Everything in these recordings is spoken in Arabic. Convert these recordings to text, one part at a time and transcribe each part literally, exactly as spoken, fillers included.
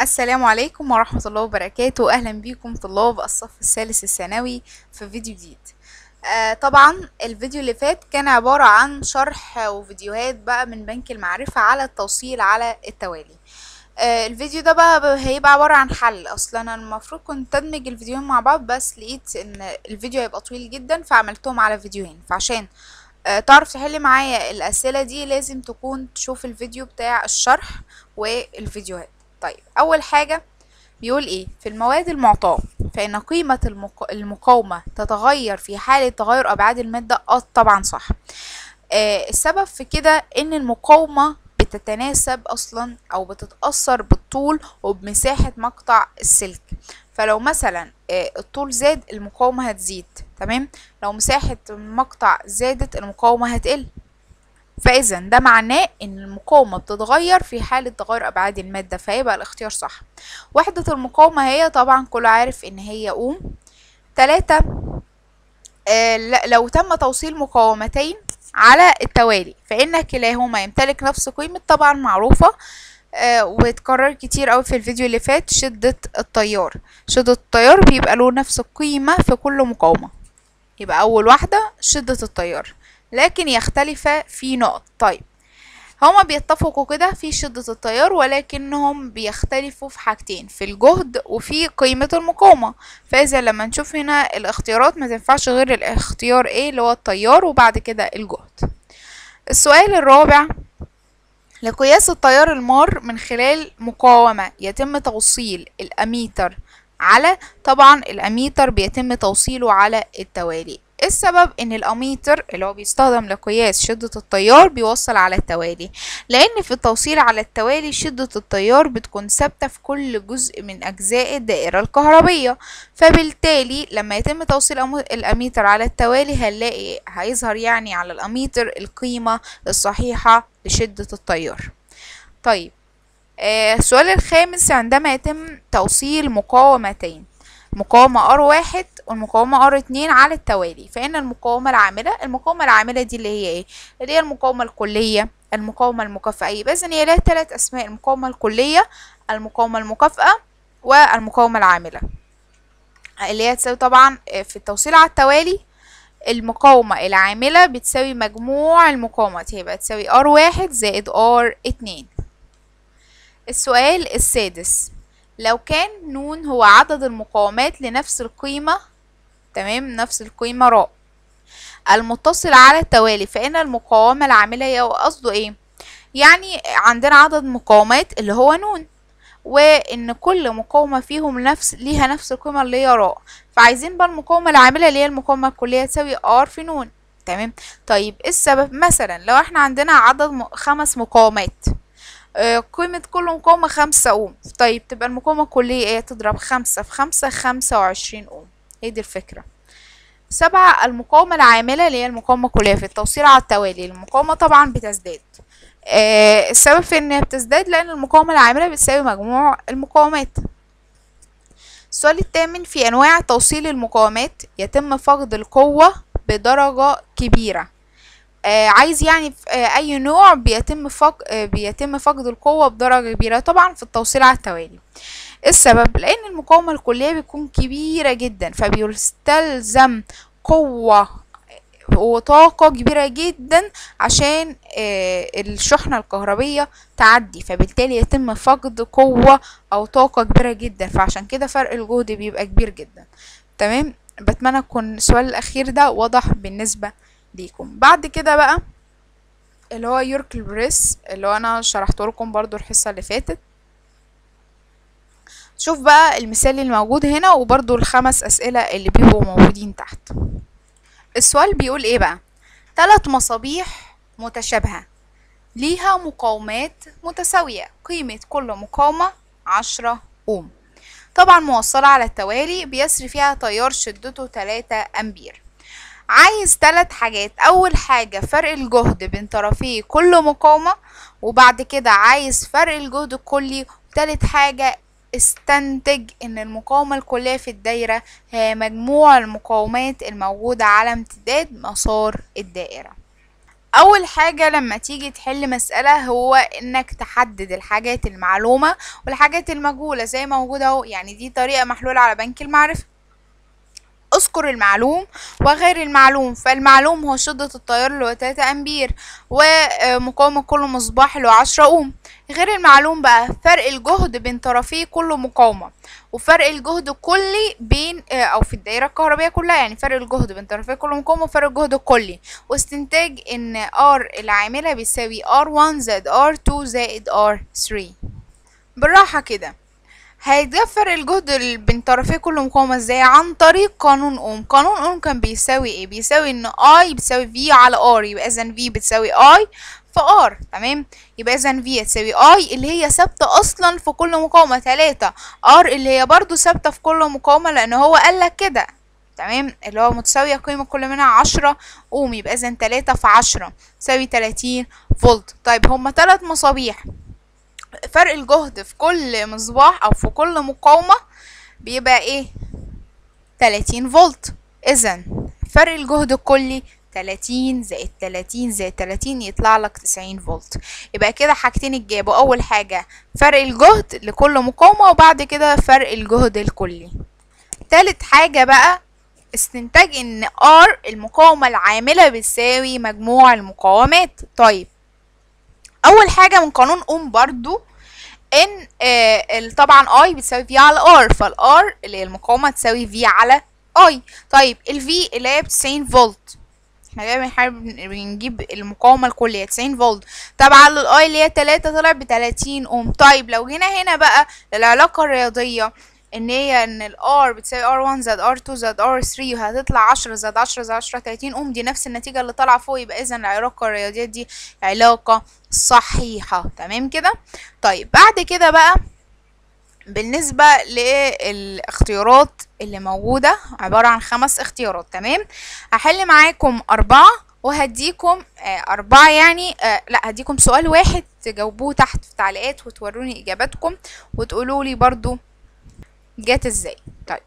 السلام عليكم ورحمة الله وبركاته. أهلا بكم طلاب الصف الثالث الثانوي في فيديو جديد. آه طبعا الفيديو اللي فات كان عبارة عن شرح وفيديوهات بقى من بنك المعرفة على التوصيل على التوالي. آه الفيديو ده بقى هيبقى عبارة عن حل. أصلا أنا المفروض كنت أدمج الفيديوين مع بعض، بس لقيت إن الفيديو هيبقى طويل جدا فعملتهم على فيديوين. فعشان تعرف تحل معايا الأسئلة دي لازم تكون تشوف الفيديو بتاع الشرح والفيديوهات. طيب أول حاجة بيقول إيه؟ في المواد المعطاة فإن قيمة المق... المقاومة تتغير في حالة تغير أبعاد المادة. آه طبعا صح. آه السبب في كده إن المقاومة بتتناسب أصلا أو بتتأثر بالطول وبمساحة مقطع السلك. فلو مثلا الطول زاد المقاومة هتزيد، تمام؟ لو مساحة المقطع زادت المقاومة هتقل. فإذا ده معناه إن المقاومة بتتغير في حالة تغير أبعاد المادة، فيبقى الاختيار صح. وحدة المقاومة هي طبعا كله عارف إن هي أوم. تلاتة آه لو تم توصيل مقاومتين على التوالي فإن كلاهما يمتلك نفس قيمة، طبعا معروفة آه واتكرر كتير أوي في الفيديو اللي فات، شدة التيار. شدة التيار بيبقى له نفس القيمة في كل مقاومة. يبقى أول واحدة شدة التيار، لكن يختلف في نقط. طيب هما بيتفقوا كده في شدة التيار، ولكنهم بيختلفوا في حاجتين، في الجهد وفي قيمة المقاومة. فإذا لما نشوف هنا الاختيارات ما تنفعش غير الاختيار A اللي هو التيار، وبعد كده الجهد. السؤال الرابع، لقياس التيار المار من خلال مقاومة يتم توصيل الأميتر على، طبعا الأميتر بيتم توصيله على التوالي. السبب ان الاميتر اللي هو بيستخدم لقياس شدة التيار بيوصل على التوالي، لان في التوصيل على التوالي شدة التيار بتكون ثابتة في كل جزء من اجزاء الدائرة الكهربية. فبالتالي لما يتم توصيل الاميتر على التوالي هنلاقي هيظهر يعني على الاميتر القيمة الصحيحة لشدة التيار. طيب آه السؤال الخامس، عندما يتم توصيل مقاومتين، مقاومة آر واحد والمقاومة آر اتنين على التوالي فإن المقاومة العاملة، المقاومة العاملة دي اللي هي ايه؟ اللي هي المقاومة الكلية، المقاومة المكافئة. بس هي لها ثلاث أسماء، المقاومة الكلية، المقاومة المكافئة، والمقاومة العاملة، اللي هي تساوي طبعا في التوصيل على التوالي المقاومة العاملة بتساوي مجموع المقاومات، هيبقى تساوي آر واحد زائد آر اتنين. السؤال السادس، لو كان ن هو عدد المقاومات لنفس القيمة، تمام، نفس القيمة ر المتصلة على التوالي فإن المقاومة العاملة هي، وقصده ايه؟ يعني عندنا عدد مقاومات اللي هو ن، وإن كل مقاومة فيهم نفس ليها نفس القيمة اللي هي ر، فعايزين بقى المقاومة العاملة اللي هي المقاومة الكلية تساوي ر في ن، تمام؟ طيب السبب مثلا لو احنا عندنا عدد خمس مقاومات، قيمة كل مقاومة خمسة أوم، طيب تبقى المقاومة الكلية ايه؟ تضرب خمسة في خمسة، خمسة وعشرين أوم. هي دي الفكرة. سبعة، المقاومة العاملة اللي هي المقاومة الكلية في التوصيل على التوالي المقاومة طبعا بتزداد. آه السبب في إنها بتزداد لأن المقاومة العاملة بتساوي مجموع المقاومات. السؤال الثامن، في أنواع توصيل المقاومات يتم فقد القوة بدرجة كبيرة. آه عايز يعني في آه اي نوع بيتم فق... آه بيتم فقد القوة بدرجة كبيرة، طبعا في التوصيل على التوالي. السبب لان المقاومة الكلية بتكون كبيرة جدا، فبيستلزم قوة وطاقة كبيرة جدا عشان آه الشحنة الكهربية تعدي، فبالتالي يتم فقد قوة او طاقة كبيرة جدا، فعشان كده فرق الجهد بيبقى كبير جدا، تمام؟ بتمنى يكون السؤال الاخير ده واضح بالنسبة ليكم. بعد كده بقى اللي هو يوركل بريس اللي هو انا شرحته لكم برضو الحصه اللي فاتت. شوف بقى المثال الموجود هنا وبرضو الخمس اسئله اللي بيبقوا موجودين تحت. السؤال بيقول ايه بقى؟ ثلاث مصابيح متشابهه ليها مقاومات متساويه، قيمه كل مقاومه عشرة اوم، طبعا موصله على التوالي، بيسري فيها تيار شدته ثلاثة امبير. عايز ثلاث حاجات، اول حاجة فرق الجهد بين طرفي كل مقاومة، وبعد كده عايز فرق الجهد الكلي، وثالث حاجة استنتج ان المقاومة الكلية في الدايرة هي مجموع المقاومات الموجودة على امتداد مسار الدائرة. اول حاجة لما تيجي تحل مسألة هو انك تحدد الحاجات المعلومة والحاجات المجهولة زي ما موجودة اهو. يعني دي طريقة محلولة على بنك المعرفة. اذكر المعلوم وغير المعلوم. فالمعلوم هو شدة التيار اللي هو تلاتة امبير ومقاومة كل مصباح اللي هو عشرة اوم. غير المعلوم بقى فرق الجهد بين طرفيه كله مقاومة، وفرق الجهد الكلي بين او في الدائرة الكهربية كلها، يعني فرق الجهد بين طرفيه كله مقاومة وفرق الجهد الكلي، واستنتاج ان ار العاملة بيساوي ار واحد زائد ار اتنين زائد ار تلاتة. بالراحة كده هيتجاب فرق الجهد بين طرفيه كله مقاومة ازاي؟ عن طريق قانون اوم. قانون اوم كان بيساوي ايه؟ بيساوي ان I بتساوي V على R، يبقى اذا V بتساوي I في R، تمام؟ يبقى اذا V هتساوي I اللي هي ثابتة اصلا في كل مقاومة تلاتة، R اللي هي برضو ثابتة في كل مقاومة لان هو قالك كده، تمام؟ اللي هو متساوية قيمة كل منها عشرة اوم، يبقى اذا تلاتة في عشرة تساوي تلاتين فولت. طيب هما تلات مصابيح، فرق الجهد في كل مصباح او في كل مقاومة بيبقى ايه؟ تلاتين فولت. اذا فرق الجهد الكلي تلاتين زائد تلاتين زائد تلاتين يطلع لك تسعين فولت. يبقى كده حاجتين اتجابوا، اول حاجة فرق الجهد لكل مقاومة وبعد كده فرق الجهد الكلي. تالت حاجة بقى استنتاج ان R المقاومة العاملة بتساوي مجموع المقاومات. طيب اول حاجة من قانون اوم برضو ان آه طبعا I بتساوي V على R، فالR اللي هي المقاومة تساوي V على I. طيب ال V اللي هي تسعين فولت، احنا دايما بنجيب المقاومة الكلية تسعين فولت تبع لل I اللي هي تلاتة، طلعت ب تلاتين اوم. طيب لو جينا هنا بقى للعلاقة الرياضية ان هي ان ال R بتساوي ار واحد زائد ار اتنين زائد ار تلاتة وهتطلع عشرة زائد عشرة زائد عشرة تلاتين اوم، دي نفس النتيجة اللي طالعة فوق، يبقى اذا العلاقة الرياضية دي علاقة صحيحة، تمام كده؟ طيب بعد كده بقى بالنسبة للاختيارات اللي موجودة عبارة عن خمس اختيارات، تمام؟ هحل معاكم اربعة وهديكم اربعة يعني آه لا هديكم سؤال واحد تجاوبوه تحت في التعليقات وتوروني اجاباتكم وتقولولي برضو جات ازاي. طيب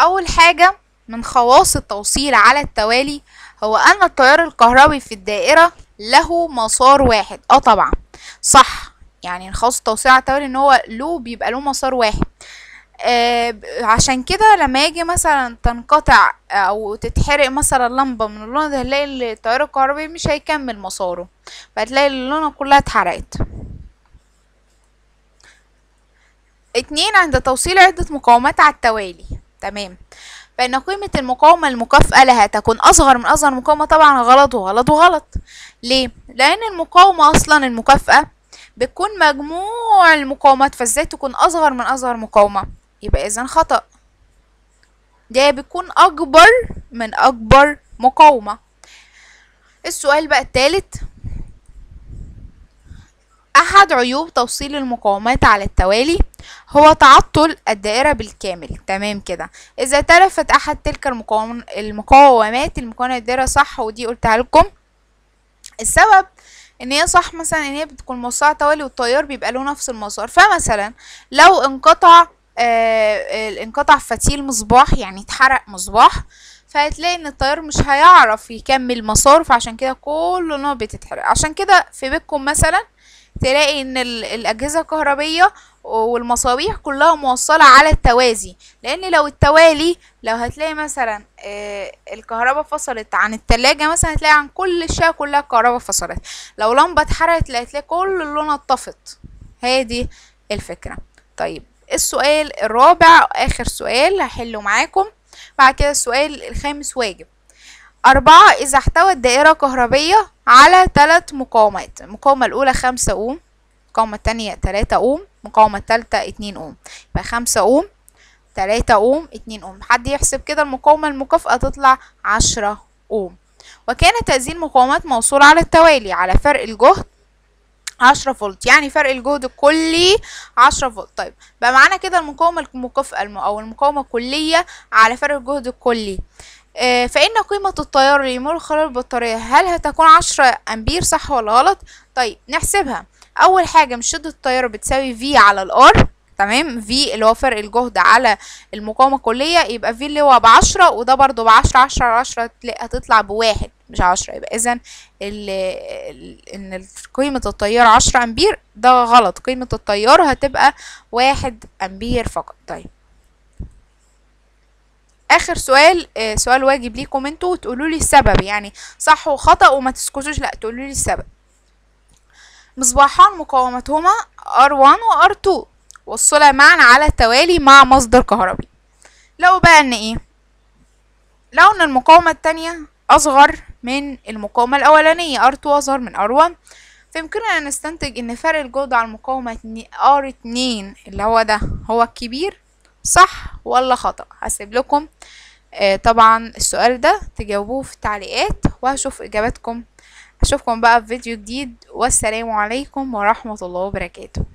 اول حاجة من خواص التوصيل على التوالي هو ان التيار الكهربي في الدائرة له مسار واحد. اه طبعا صح، يعني من خواص التوصيل على التوالي ان هو له بيبقى له مسار واحد، آه عشان كده لما يجي مثلا تنقطع او تتحرق مثلا لمبة من اللون ده هتلاقي التيار الكهربي مش هيكمل مساره، فهتلاقي اللونة كلها اتحرقت. اتنين، عند توصيل عدة مقاومات على التوالي، تمام، فإن قيمة المقاومة المكافأة لها تكون أصغر من أصغر مقاومة. طبعا غلط وغلط وغلط. ليه؟ لأن المقاومة أصلا المكافأة بتكون مجموع المقاومات، فازاي تكون أصغر من أصغر مقاومة؟ يبقى إذن خطأ، ده بتكون أكبر من أكبر مقاومة. السؤال بقى التالت، أحد عيوب توصيل المقاومات على التوالي هو تعطل الدائرة بالكامل، تمام كده؟ إذا تلفت أحد تلك المقاوم... المقاومات المكونة الدائرة، صح، ودي قلتها لكم. السبب إن هي صح مثلا إن هي بتكون موصلة توالي والتيار بيبقى له نفس المسار، فمثلا لو انقطع آه... انقطع فتيل مصباح، يعني اتحرق مصباح، فهتلاقي ان التيار مش هيعرف يكمل مساره، فعشان كده كل نوع بتتحرق. عشان كده في بيتكم مثلا تلاقي ان الاجهزة الكهربية والمصابيح كلها موصلة على التوازي، لان لو التوالي لو هتلاقي مثلا الكهرباء فصلت عن التلاجة مثلا هتلاقي عن كل الشقة كلها الكهرباء فصلت، لو لمبة اتحرقت هتلاقي كل اللون اتطفت. هادي الفكرة. طيب السؤال الرابع اخر سؤال هحله معاكم، بعد كده السؤال الخامس واجب. أربعة، إذا احتوت دائرة كهربية على ثلاث مقاومات، المقاومة الأولى خمسة أوم، المقاومة التانية تلاتة أوم، المقاومة التالتة اتنين أوم، يبقى خمسة أوم تلاتة أوم اتنين أوم، حد يحسب كده المقاومة المكافأة تطلع عشرة أوم. وكان تأذين مقاومات موصولة على التوالي على فرق الجهد عشرة فولت، يعني فرق الجهد الكلي عشرة فولت. طيب بقى معانا كده المقاومة المكافأة أو المقاومة الكلية على فرق الجهد الكلي، آه فإن قيمة التيار اللي يمر خلال البطارية هل هتكون عشرة أمبير، صح ولا غلط؟ طيب نحسبها. أول حاجة من شدة التيار بتساوي V على الR، تمام. في اللي هو فرق الجهد على المقاومه الكليه، يبقى في اللي هو بعشرة وده برضو بعشرة، عشرة على عشرة هتطلع بواحد مش عشرة. يبقى اذا ان قيمه التيار عشرة امبير ده غلط، قيمه التيار هتبقى واحد امبير فقط. طيب اخر سؤال، آه سؤال واجب ليكم انتوا وتقولوا لي السبب، يعني صح وخطأ وما تسكتوش، لا تقولوا لي السبب. مصباحان مقاومتهما آر واحد و آر اتنين وصلا معا على التوالي مع مصدر كهربي. لو بقى ان ايه، لو ان المقاومة التانية اصغر من المقاومة الاولانية، آر اتنين اصغر من آر واحد، فيمكننا ان نستنتج ان فرق الجهد على المقاومة آر اتنين اللي هو ده هو الكبير، صح ولا خطأ؟ هسيب لكم آه طبعا السؤال ده تجاوبوه في التعليقات وهشوف اجاباتكم. اشوفكم بقى في فيديو جديد، والسلام عليكم ورحمة الله وبركاته.